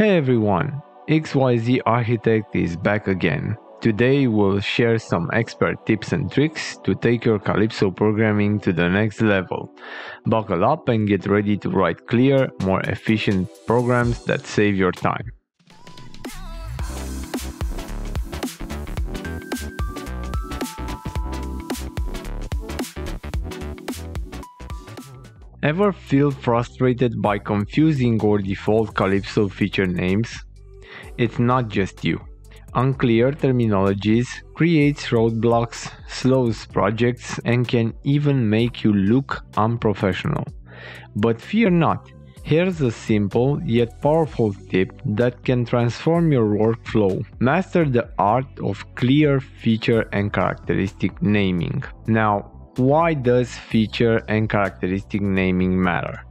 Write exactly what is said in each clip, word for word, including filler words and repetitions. Hey everyone, X Y Z Architect is back again. Today we'll share some expert tips and tricks to take your Calypso programming to the next level. Buckle up and get ready to write clear, more efficient programs that save your time. Ever feel frustrated by confusing or default Calypso feature names? It's not just you. Unclear terminologies creates roadblocks, slows projects, and can even make you look unprofessional. But fear not, here's a simple yet powerful tip that can transform your workflow. Master the art of clear feature and characteristic naming. Now, why does feature and characteristic naming matter?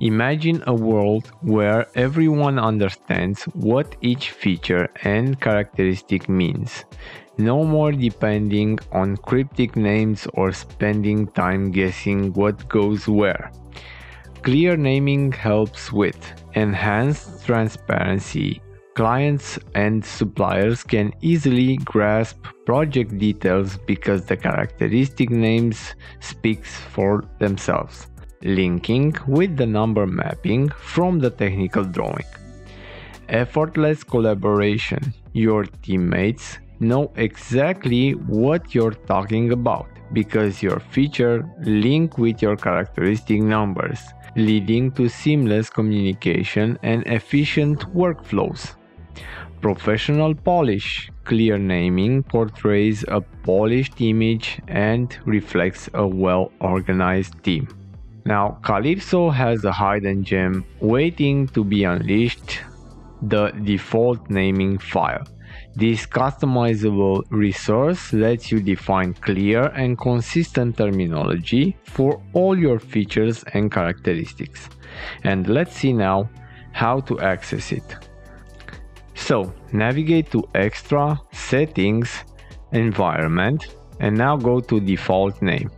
Imagine a world where everyone understands what each feature and characteristic means. No more depending on cryptic names or spending time guessing what goes where. Clear naming helps with enhanced transparency. Clients and suppliers can easily grasp project details because the characteristic names speak for themselves, linking with the number mapping from the technical drawing. Effortless collaboration. Your teammates know exactly what you're talking about because your feature links with your characteristic numbers, leading to seamless communication and efficient workflows. Professional polish. Clear naming portrays a polished image and reflects a well-organized team. Now, Calypso has a hidden gem waiting to be unleashed, the default naming file. This customizable resource lets you define clear and consistent terminology for all your features and characteristics. And let's see now how to access it. So, navigate to Extra, Settings, Environment, and now go to Default Name.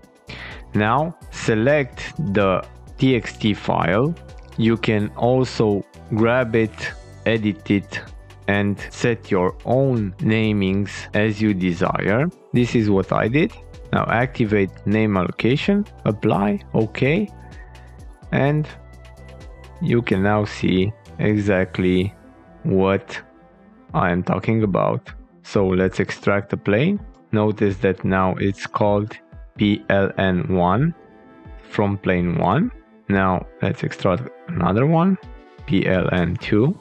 Now, select the T X T file. You can also grab it, edit it, and set your own namings as you desire. This is what I did. Now activate name allocation, apply, OK, and you can now see exactly what I am talking about. So let's extract the plane. Notice that now it's called P L N one from plane one. Now let's extract another one, P L N two.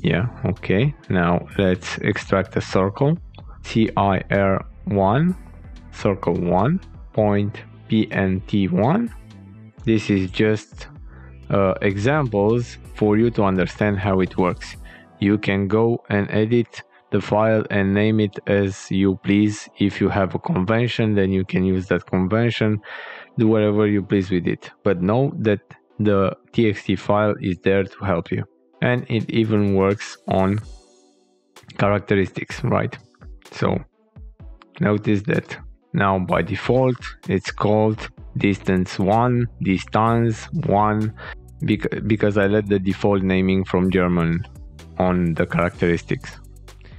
Yeah, okay. Now let's extract a circle, C I R one, circle one, point P N T one. This is just uh, examples for you to understand how it works. You can go and edit the file and name it as you please. If you have a convention, then you can use that convention, do whatever you please with it. But know that the T X T file is there to help you. And it even works on characteristics, right? So notice that now by default it's called distance one, distance one, because I let the default naming from German on the characteristics.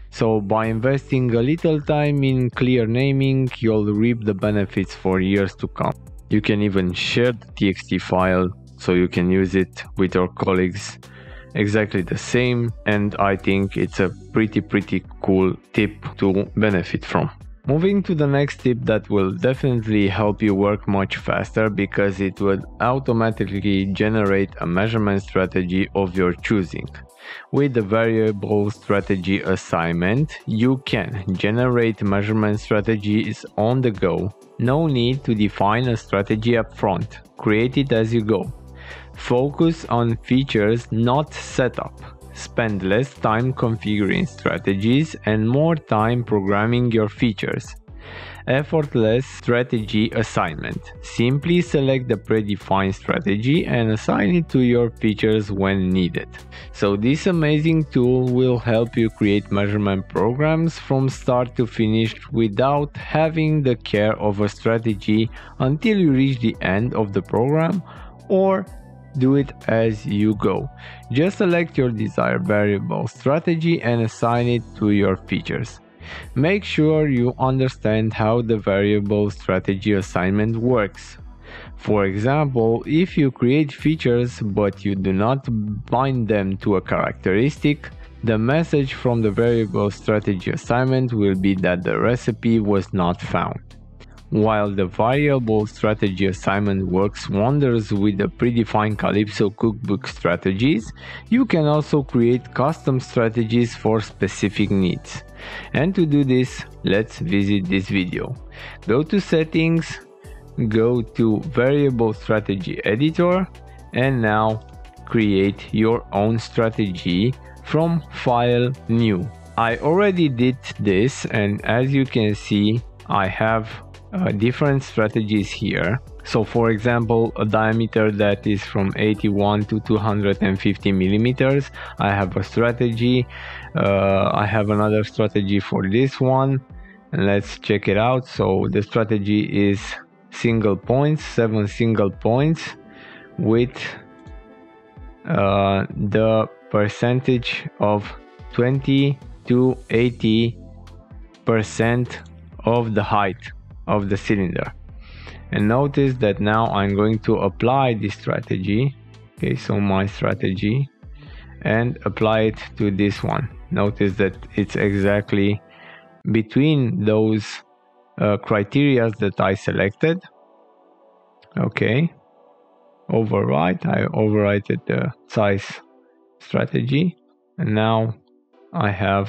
So by investing a little time in clear naming, you'll reap the benefits for years to come. You can even share the T X T file so you can use it with your colleagues. Exactly the same, and I think it's a pretty pretty cool tip to benefit from. Moving to the next tip that will definitely help you work much faster because it will automatically generate a measurement strategy of your choosing. With the variable strategy assignment, you can generate measurement strategies on the go. No need to define a strategy up front, create it as you go. Focus on features, not setup. Spend less time configuring strategies and more time programming your features. Effortless strategy assignment. Simply select the predefined strategy and assign it to your features when needed. So this amazing tool will help you create measurement programs from start to finish without having the care of a strategy until you reach the end of the program or do it as you go. Just select your desired variable strategy and assign it to your features. Make sure you understand how the variable strategy assignment works. For example, if you create features but you do not bind them to a characteristic, the message from the variable strategy assignment will be that the recipe was not found. While the variable strategy assignment works wonders with the predefined Calypso cookbook strategies, you can also create custom strategies for specific needs. And to do this, let's visit this video. Go to Settings, go to Variable Strategy Editor, and now create your own strategy from File, New. I already did this, and as you can see, I have Uh, different strategies here. So for example, a diameter that is from eighty-one to two hundred fifty millimeters, I have a strategy. uh, I have another strategy for this one, and let's check it out. So the strategy is single points, seven single points with uh, the percentage of twenty to eighty percent of the height of the cylinder. And notice that now I'm going to apply this strategy. Okay, so my strategy, and apply it to this one. Notice that it's exactly between those uh, criteria that I selected. Okay, override, I overrided the size strategy, and now I have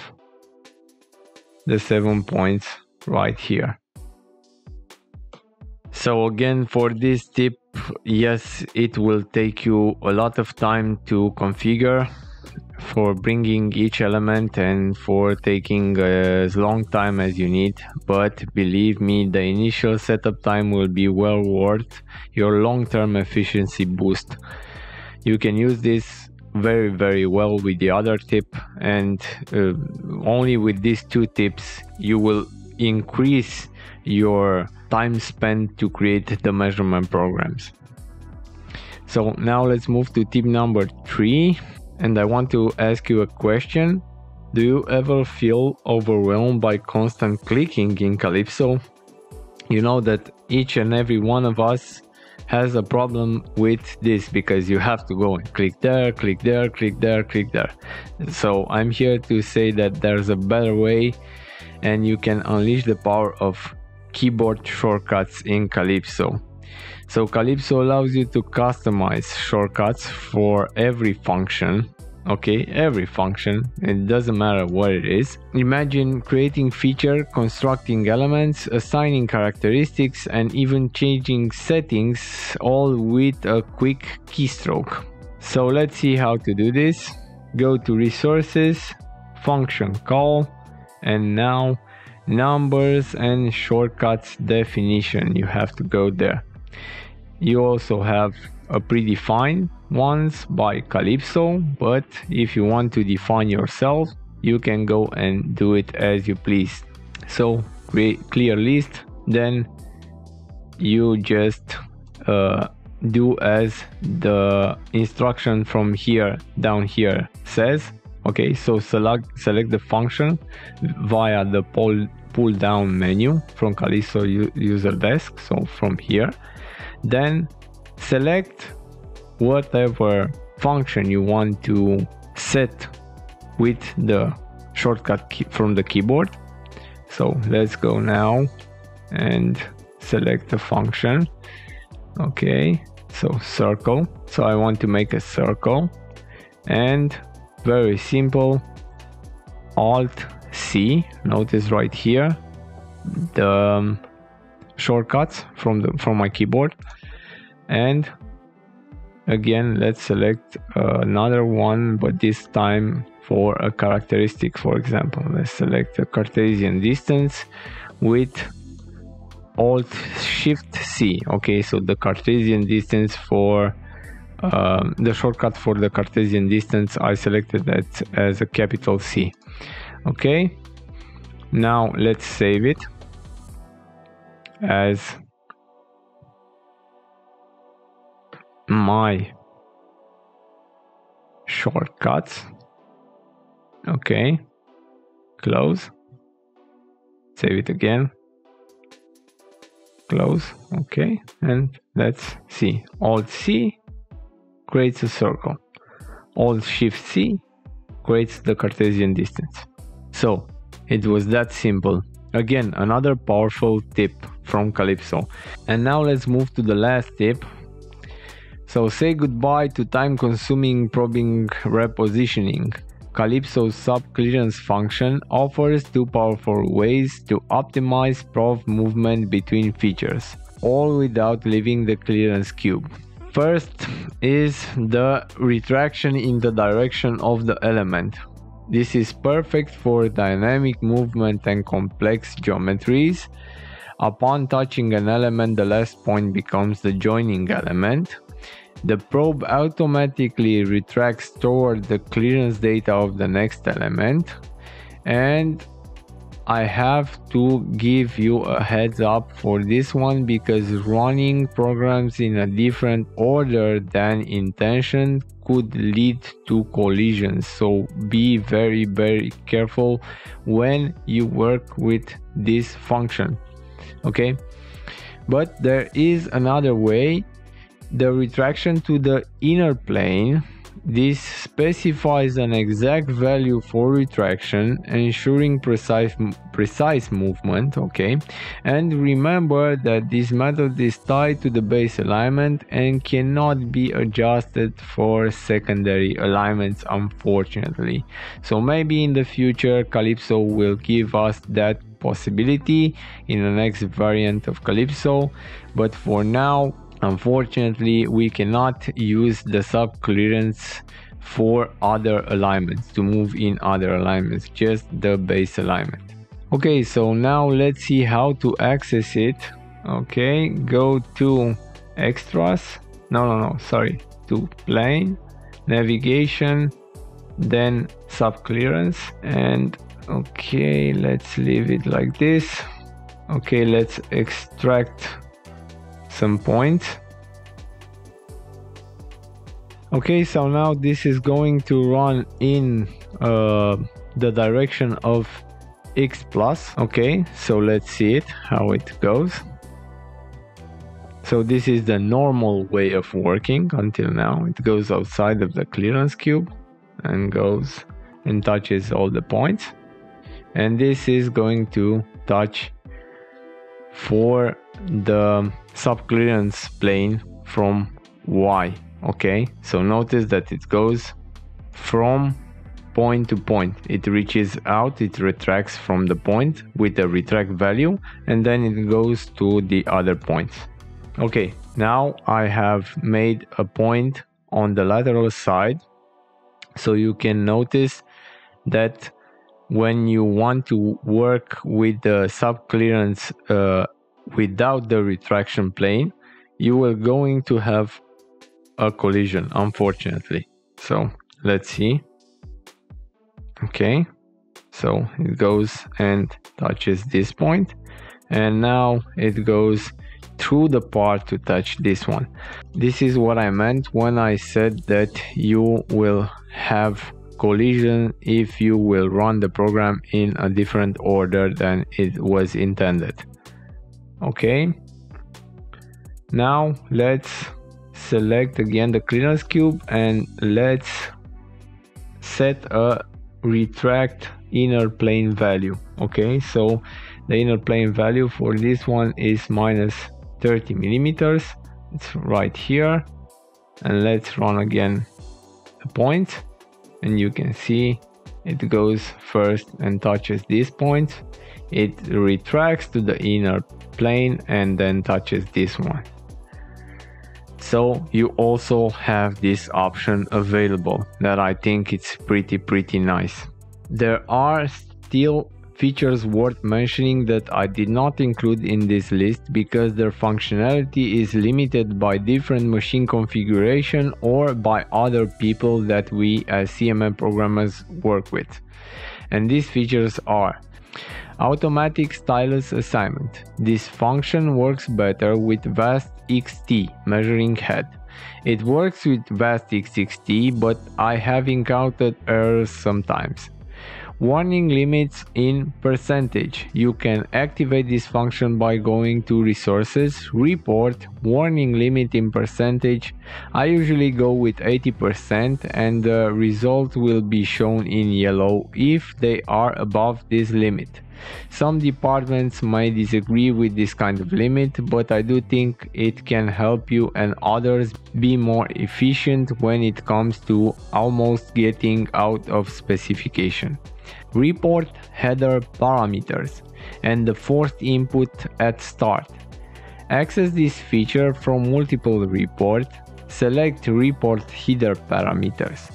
the seven points right here. So again, for this tip, yes, it will take you a lot of time to configure for bringing each element and for taking as long time as you need, but believe me, the initial setup time will be well worth your long-term efficiency boost. You can use this very very well with the other tip, and uh, only with these two tips you will increase your time spent to create the measurement programs. So now let's move to tip number three, and I want to ask you a question. Do you ever feel overwhelmed by constant clicking in Calypso? You know that each and every one of us has a problem with this, because you have to go and click there, click there, click there, click there. So I'm here to say that there's a better way, and you can unleash the power of keyboard shortcuts in Calypso. So Calypso allows you to customize shortcuts for every function. Okay, every function, it doesn't matter what it is. Imagine creating feature, constructing elements, assigning characteristics, and even changing settings, all with a quick keystroke. So let's see how to do this. Go to Resources, Function Call, and now Numbers and Shortcuts Definition. You have to go there. You also have a predefined ones by Calypso, but if you want to define yourself, you can go and do it as you please. So create clear list, then you just uh, do as the instruction from here down here says. Okay, so select, select the function via the pull, pull down menu from Calypso user desk, so from here. Then select whatever function you want to set with the shortcut key from the keyboard. So let's go now and select the function. Okay, so circle. So I want to make a circle, and very simple, Alt C. Notice right here the um, shortcuts from the from my keyboard, and again let's select uh, another one, but this time for a characteristic. For example, let's select a Cartesian distance with Alt Shift C. Okay, so the Cartesian distance for Um, the shortcut for the Cartesian distance, I selected that as a capital C. Okay, now let's save it as my shortcuts. Okay, close, save it again, close, okay, and let's see. Alt C creates a circle, Alt Shift C creates the Cartesian distance. So it was that simple. Again, another powerful tip from Calypso. And now let's move to the last tip. So say goodbye to time-consuming probing repositioning. Calypso's sub-clearance function offers two powerful ways to optimize probe movement between features, all without leaving the clearance cube. First is the retraction in the direction of the element. This is perfect for dynamic movement and complex geometries. Upon touching an element, the last point becomes the joining element. The probe automatically retracts toward the clearance data of the next element. And I have to give you a heads up for this one, because running programs in a different order than intention could lead to collisions. So be very, very careful when you work with this function. Okay, but there is another way, the retraction to the inner plane. This specifies an exact value for retraction, ensuring precise precise movement. Okay, and remember that this method is tied to the base alignment and cannot be adjusted for secondary alignments, unfortunately. So maybe in the future Calypso will give us that possibility in the next variant of Calypso, but for now, unfortunately, we cannot use the sub clearance for other alignments, to move in other alignments, just the base alignment. Okay, so now let's see how to access it. Okay, go to extras, no no no sorry to plane, navigation, then sub clearance, and okay, let's leave it like this. Okay, let's extract some points. Okay, so now this is going to run in uh, the direction of X plus. Okay, so let's see it, how it goes. So this is the normal way of working until now. It goes outside of the clearance cube and goes and touches all the points, and this is going to touch for the sub-clearance plane from Y. Okay, so notice that it goes from point to point, it reaches out, it retracts from the point with a retract value, and then it goes to the other points. Okay, now I have made a point on the lateral side, so you can notice that when you want to work with the sub-clearance uh, without the retraction plane, you are going to have a collision, unfortunately. So let's see. Okay, so it goes and touches this point, and now it goes through the part to touch this one. This is what I meant when I said that you will have collision if you will run the program in a different order than it was intended. Okay, now let's select again the clearance cube and let's set a retract inner plane value. Okay, so the inner plane value for this one is minus thirty millimeters. It's right here, and let's run again the point, and you can see it goes first and touches this point, it retracts to the inner plane and then touches this one. So you also have this option available that I think it's pretty pretty nice. There are still features worth mentioning that I did not include in this list because their functionality is limited by different machine configuration or by other people that we as C M M programmers work with. And these features are automatic stylus assignment. This function works better with VAST X T measuring head. It works with VAST X T, but I have encountered errors sometimes. Warning limits in percentage. You can activate this function by going to Resources, Report, Warning Limit in percentage. I usually go with eighty percent and the result will be shown in yellow if they are above this limit. Some departments may disagree with this kind of limit, but I do think it can help you and others be more efficient when it comes to almost getting out of specification. Report header parameters and the fourth input at start. Access this feature from multiple reports. Select report header parameters.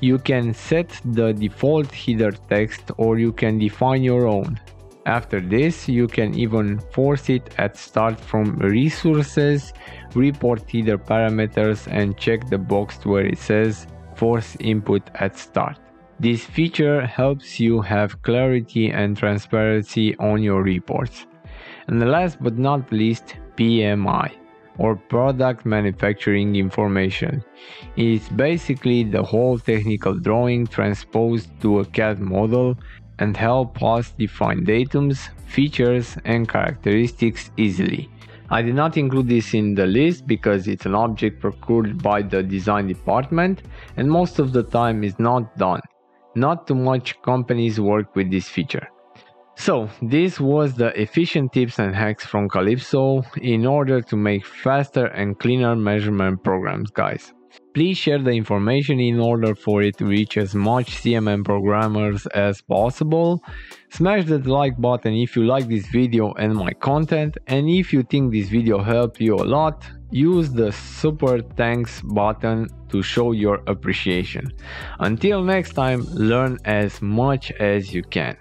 You can set the default header text or you can define your own. After this, you can even force it at start from Resources, Report Header Parameters and check the box where it says Force Input at Start. This feature helps you have clarity and transparency on your reports. And last but not least, P M I. Or product manufacturing information. It's basically the whole technical drawing transposed to a C A D model and help us define datums, features and characteristics easily. I did not include this in the list because it's an object procured by the design department and most of the time is not done. Not too much companies work with this feature. So, this was the efficient tips and hacks from Calypso in order to make faster and cleaner measurement programs, guys. Please share the information in order for it to reach as much C M M programmers as possible. Smash that like button if you like this video and my content, and if you think this video helped you a lot, use the super thanks button to show your appreciation. Until next time, learn as much as you can.